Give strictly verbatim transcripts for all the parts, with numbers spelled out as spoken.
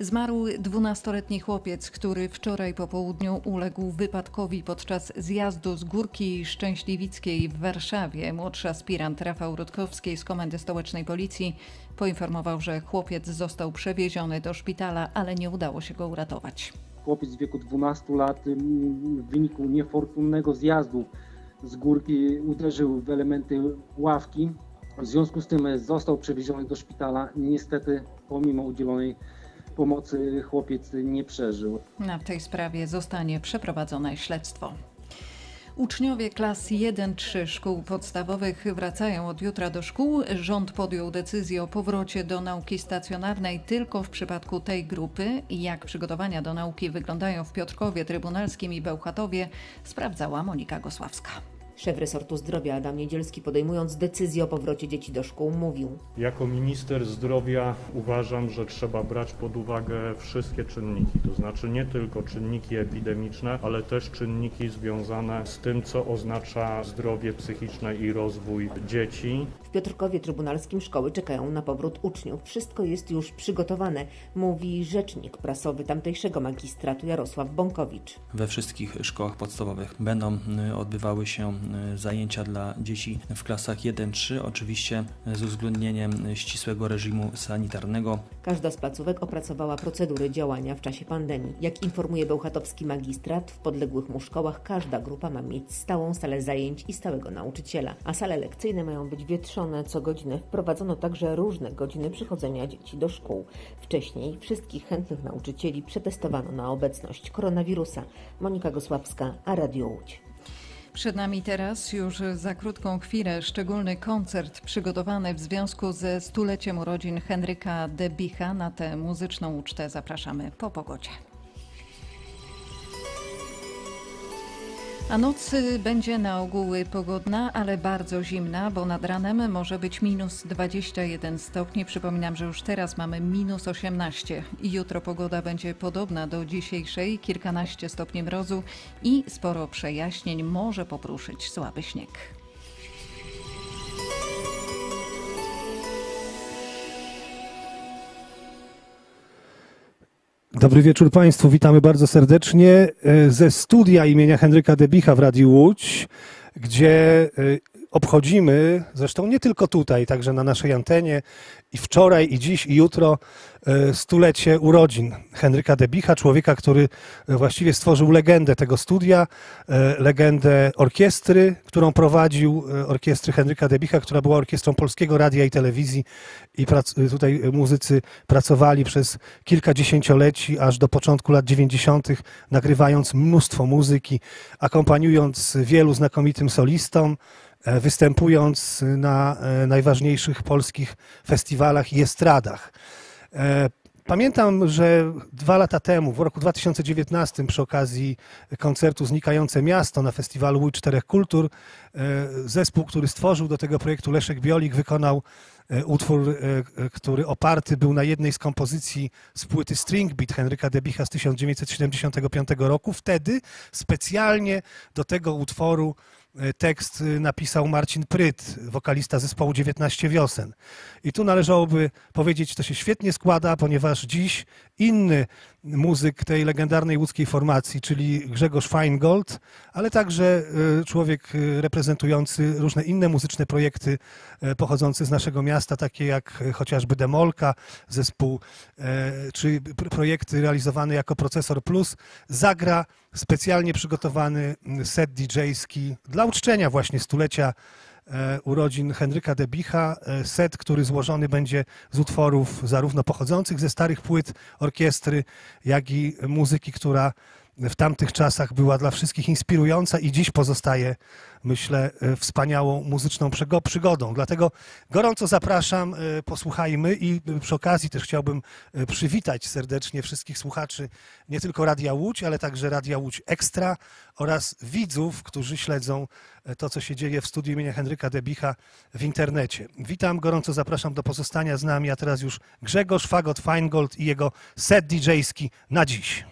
Zmarł dwunastoletni chłopiec, który wczoraj po południu uległ wypadkowi podczas zjazdu z Górki Szczęśliwickiej w Warszawie. Młodszy aspirant Rafał Rutkowski z Komendy Stołecznej Policji poinformował, że chłopiec został przewieziony do szpitala, ale nie udało się go uratować. Chłopiec w wieku dwunastu lat w wyniku niefortunnego zjazdu z górki uderzył w elementy ławki. W związku z tym został przewieziony do szpitala. Niestety, pomimo udzielonej pomocy, chłopiec nie przeżył. Na tej sprawie zostanie przeprowadzone śledztwo. Uczniowie klas jeden trzy szkół podstawowych wracają od jutra do szkół. Rząd podjął decyzję o powrocie do nauki stacjonarnej tylko w przypadku tej grupy. Jak przygotowania do nauki wyglądają w Piotrkowie Trybunalskim i Bełchatowie, sprawdzała Monika Gosławska. Szef resortu zdrowia Adam Niedzielski, podejmując decyzję o powrocie dzieci do szkół, mówił: Jako minister zdrowia uważam, że trzeba brać pod uwagę wszystkie czynniki, to znaczy nie tylko czynniki epidemiczne, ale też czynniki związane z tym, co oznacza zdrowie psychiczne i rozwój dzieci. W Piotrkowie Trybunalskim szkoły czekają na powrót uczniów. Wszystko jest już przygotowane, mówi rzecznik prasowy tamtejszego magistratu Jarosław Bąkowicz. We wszystkich szkołach podstawowych będą odbywały się zajęcia dla dzieci w klasach jeden trzy, oczywiście z uwzględnieniem ścisłego reżimu sanitarnego. Każda z placówek opracowała procedury działania w czasie pandemii. Jak informuje bełchatowski magistrat, w podległych mu szkołach każda grupa ma mieć stałą salę zajęć i stałego nauczyciela, a sale lekcyjne mają być wietrzone co godzinę. Wprowadzono także różne godziny przychodzenia dzieci do szkół. Wcześniej wszystkich chętnych nauczycieli przetestowano na obecność koronawirusa. Monika Gosławska, a Radio Łódź. Przed nami teraz, już za krótką chwilę, szczególny koncert przygotowany w związku ze stuleciem urodzin Henryka Debicha. Na tę muzyczną ucztę zapraszamy po pogodzie. A noc będzie na ogół pogodna, ale bardzo zimna, bo nad ranem może być minus dwadzieścia jeden stopni. Przypominam, że już teraz mamy minus osiemnaście. Jutro pogoda będzie podobna do dzisiejszej, kilkanaście stopni mrozu i sporo przejaśnień, może popruszyć słaby śnieg. Dobry wieczór Państwu, witamy bardzo serdecznie ze studia imienia Henryka Debicha w Radiu Łódź, gdzie obchodzimy, zresztą nie tylko tutaj, także na naszej antenie, i wczoraj, i dziś, i jutro stulecie urodzin Henryka Debicha, człowieka, który właściwie stworzył legendę tego studia, legendę orkiestry, którą prowadził, orkiestry Henryka Debicha, która była orkiestrą Polskiego Radia i Telewizji, i tutaj muzycy pracowali przez kilka dziesięcioleci, aż do początku lat dziewięćdziesiątych, nagrywając mnóstwo muzyki, akompaniując wielu znakomitym solistom, występując na najważniejszych polskich festiwalach i estradach. Pamiętam, że dwa lata temu, w roku dwa tysiące dziewiętnastym, przy okazji koncertu Znikające Miasto na Festiwalu Łódź Czterech Kultur, zespół, który stworzył do tego projektu Leszek Biolik, wykonał utwór, który oparty był na jednej z kompozycji z płyty String Beat Henryka Debicha z tysiąc dziewięćset siedemdziesiątego piątego roku. Wtedy specjalnie do tego utworu tekst napisał Marcin Pryt, wokalista zespołu dziewiętnaście wiosen. I tu należałoby powiedzieć, to się świetnie składa, ponieważ dziś inny muzyk tej legendarnej łódzkiej formacji, czyli Grzegorz Fajngold, ale także człowiek reprezentujący różne inne muzyczne projekty pochodzące z naszego miasta, takie jak chociażby Demolka, zespół, czy projekty realizowane jako Procesor Plus, zagra specjalnie przygotowany set didżejski dla uczczenia właśnie stulecia urodzin Henryka Debicha, set, który złożony będzie z utworów zarówno pochodzących ze starych płyt orkiestry, jak i muzyki, która w tamtych czasach była dla wszystkich inspirująca i dziś pozostaje, myślę, wspaniałą muzyczną przygodą. Dlatego gorąco zapraszam, posłuchajmy, i przy okazji też chciałbym przywitać serdecznie wszystkich słuchaczy nie tylko Radia Łódź, ale także Radia Łódź Ekstra oraz widzów, którzy śledzą to, co się dzieje w studiu imienia Henryka Debicha w internecie. Witam, gorąco zapraszam do pozostania z nami, a teraz już Grzegorz Fagot Feingold i jego set didżejski na dziś.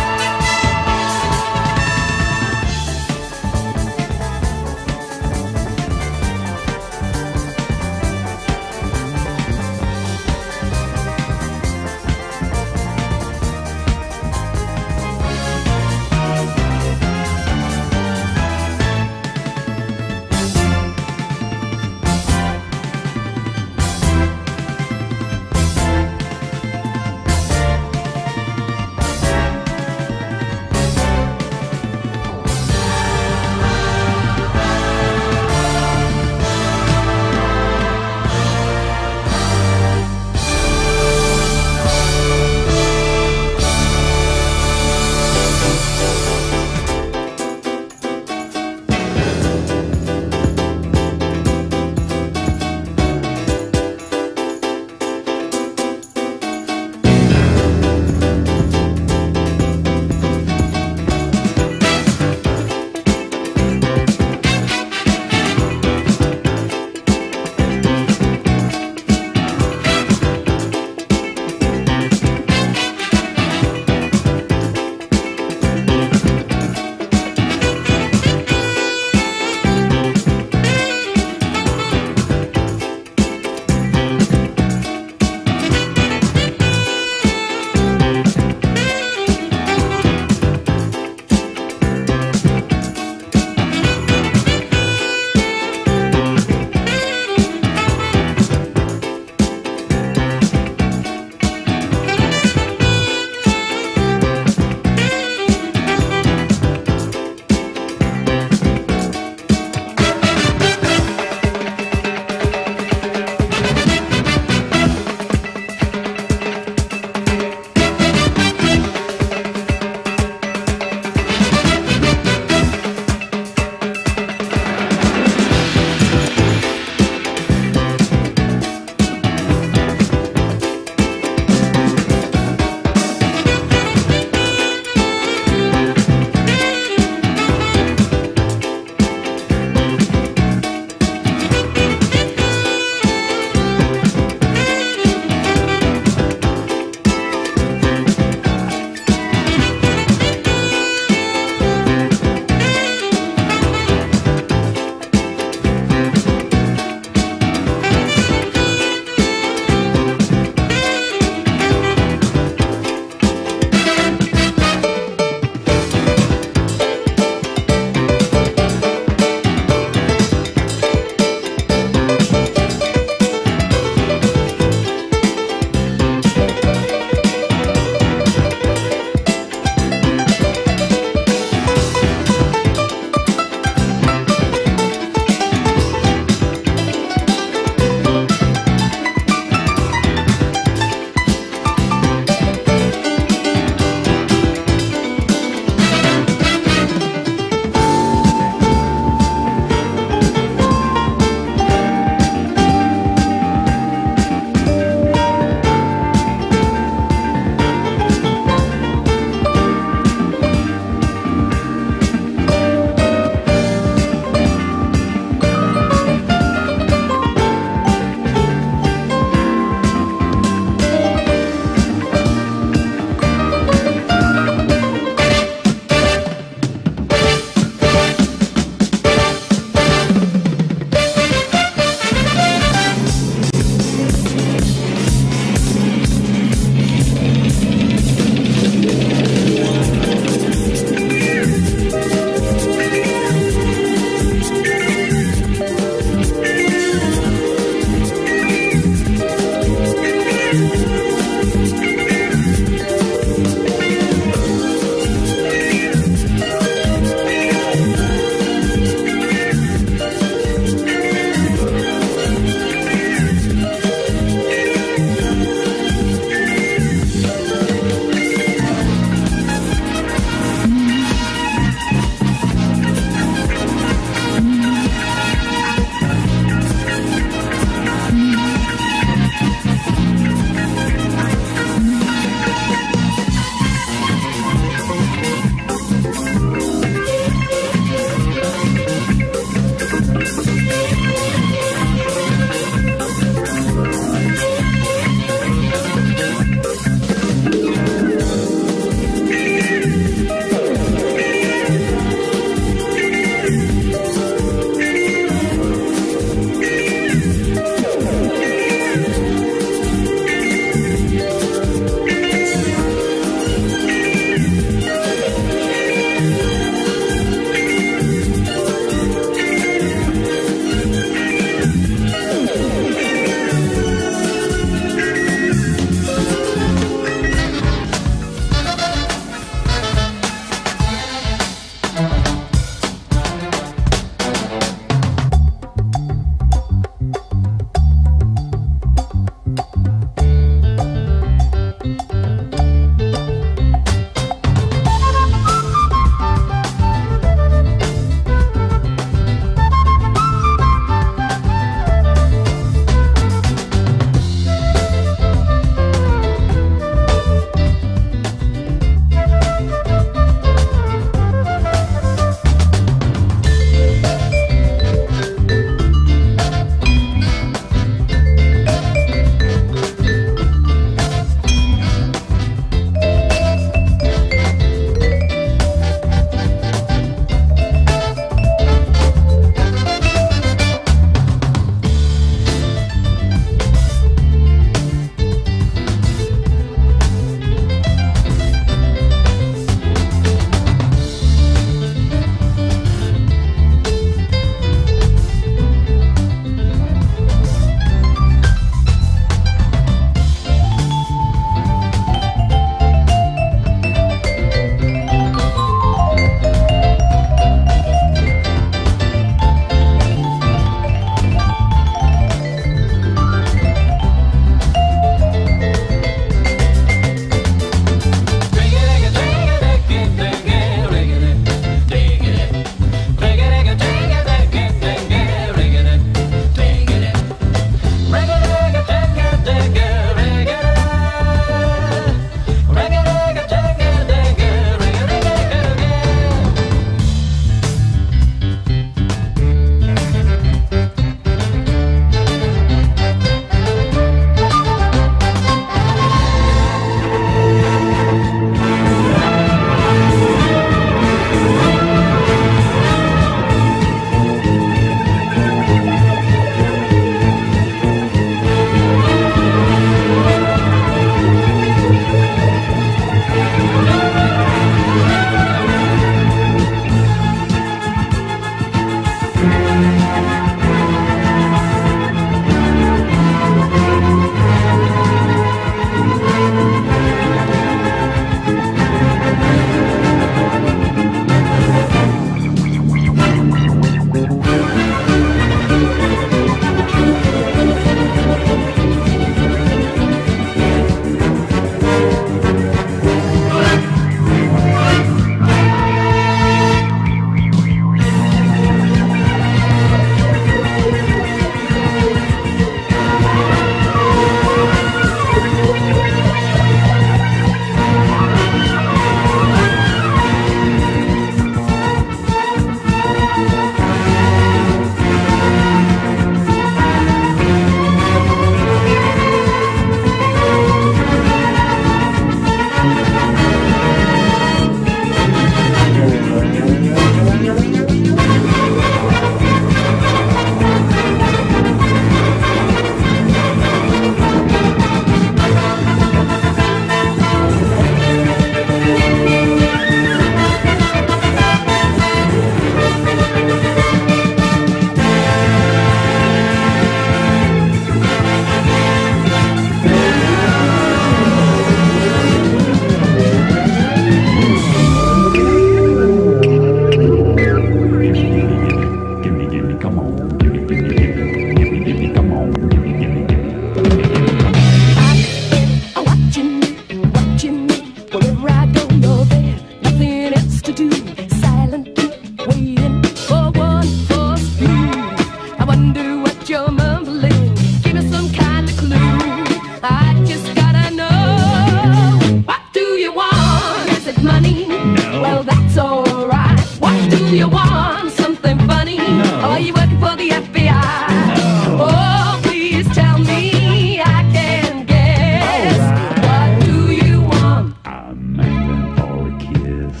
Do you want something funny? No. Are you working for the F B I? No. Oh, please tell me I can guess. Right. What do you want? I'm making for a kiss.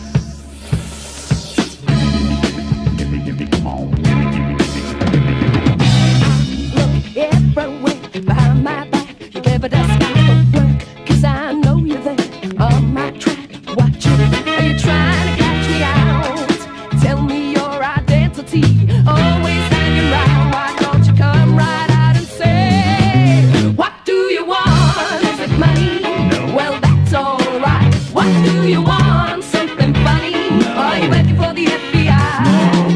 Give me, give me, come on. Give me, give me, give me, give me. Look everywhere behind my back. You never does got to work, cause I know you're there on my track. Watch it. Are you trying to catch me out? Tell me your identity, always hanging round. Why don't you come right out and say, what do you want? Is it money? No. Well, that's all right. What do you want? Something funny? No. Are you working for the F B I?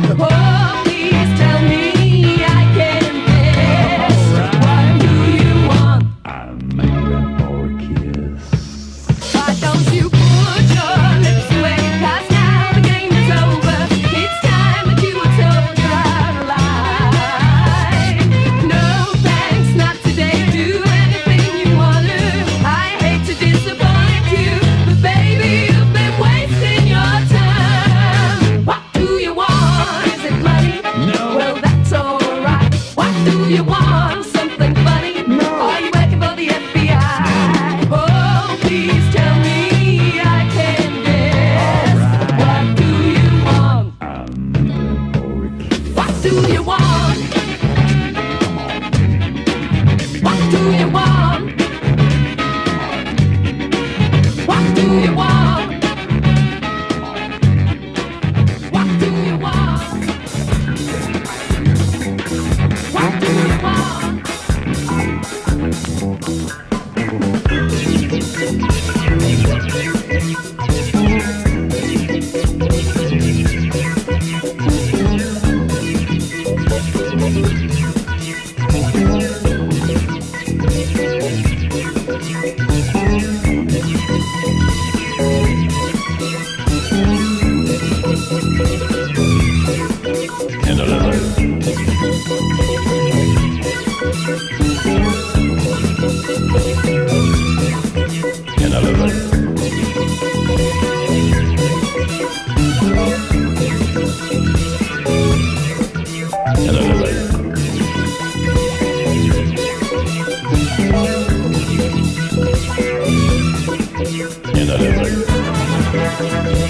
No. Oh, please tell me I can guess. Right. What do you want? I'm making for a kiss. Why don't you put your lips away? 'Cause now the game is over. It's time that you were told you're out of line. No thanks, not today. Do anything you wanna. I hate to disappoint you, but baby, you've been wasting your time. What do you want? Is it money? No. Well, that's alright. What do you want? Something funny? No. Are you working for the F B I? Oh, please tell me I can guess. What do you want? I'm making for a kiss. What do you want? What do you want? What do you want? What do you want? What do you want? And another. And another. And another. And another. Thank you.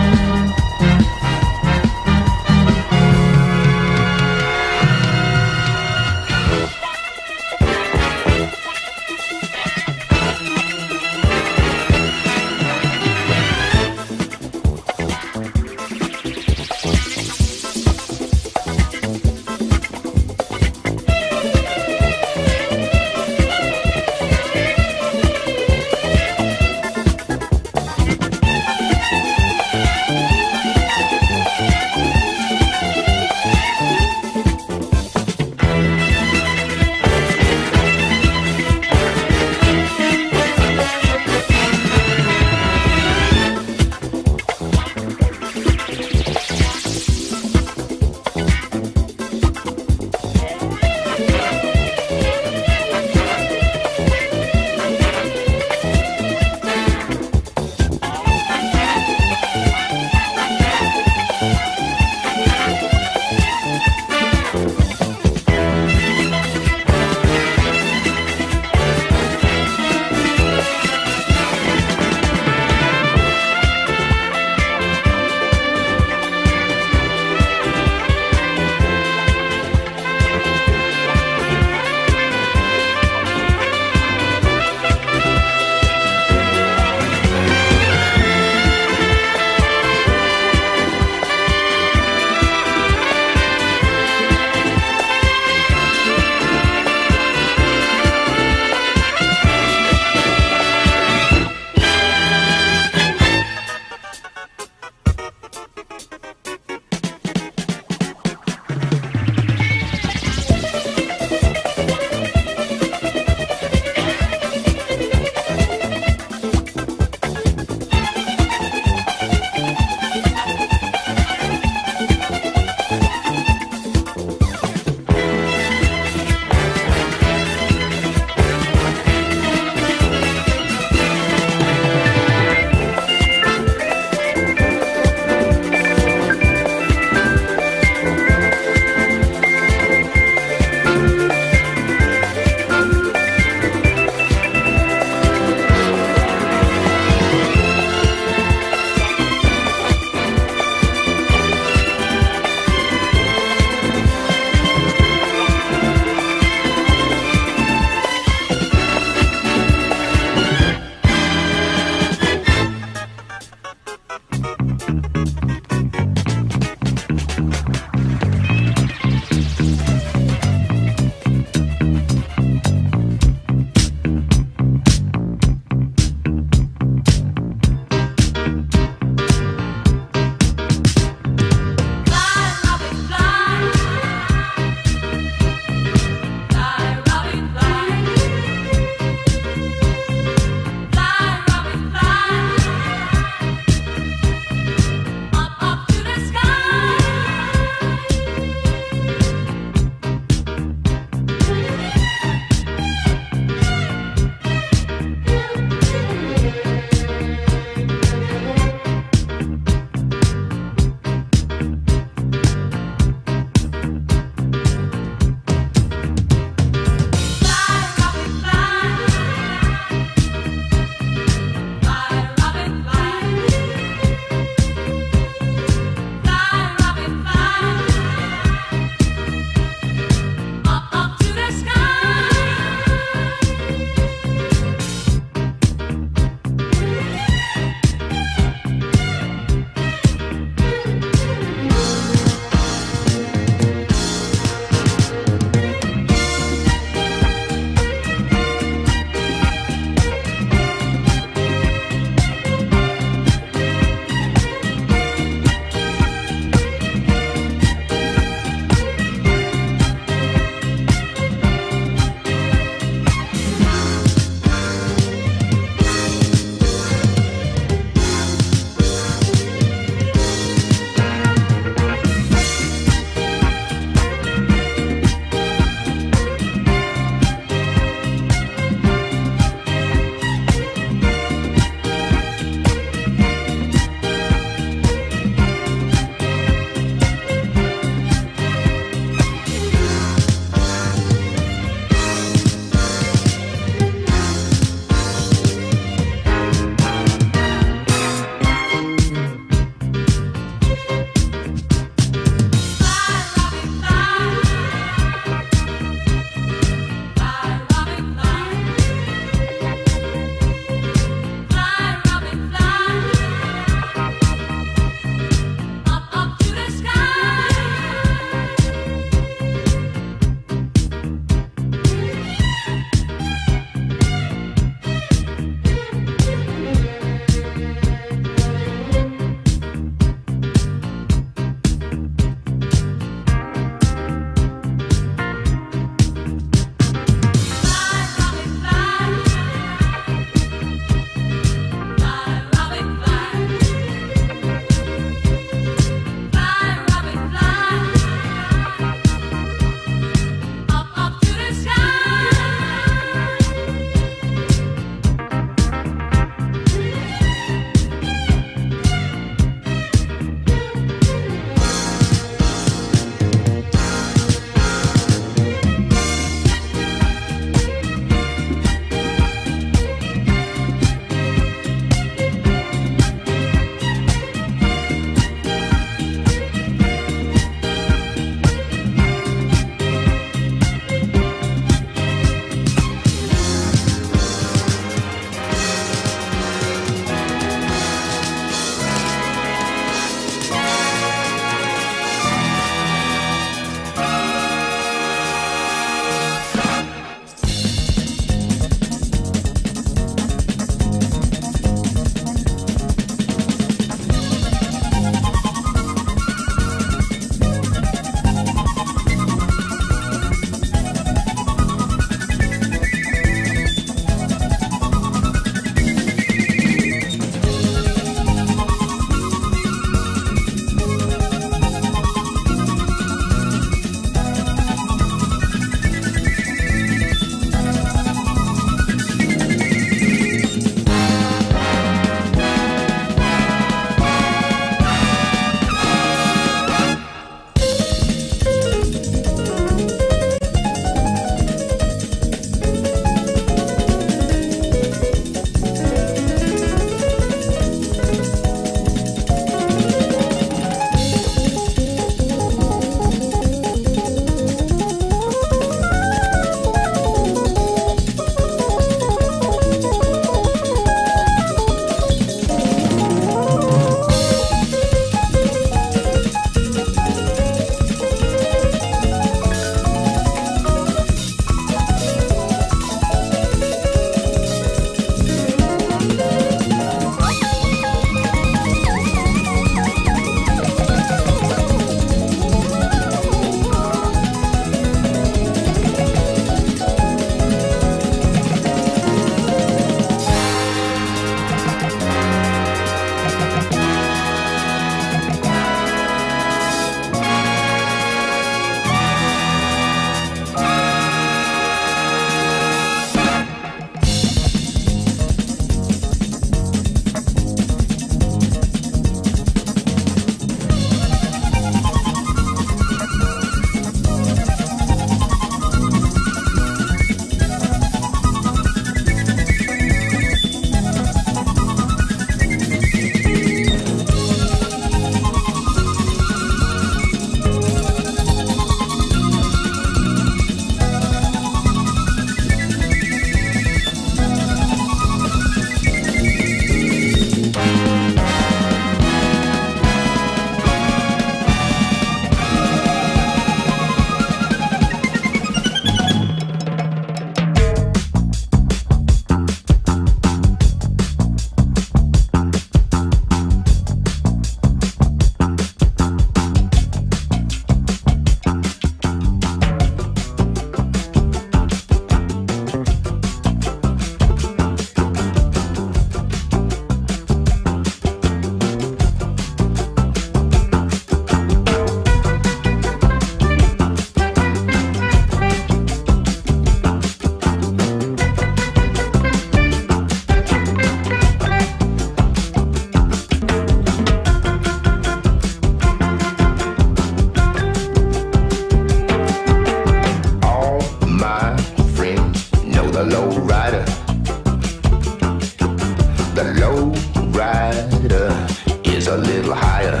a little higher.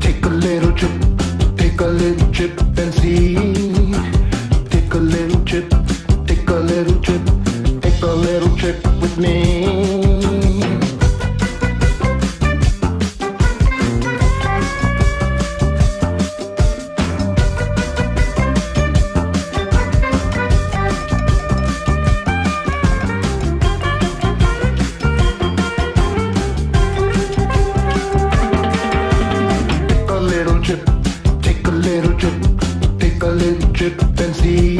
Take a little trip, take a little trip and see.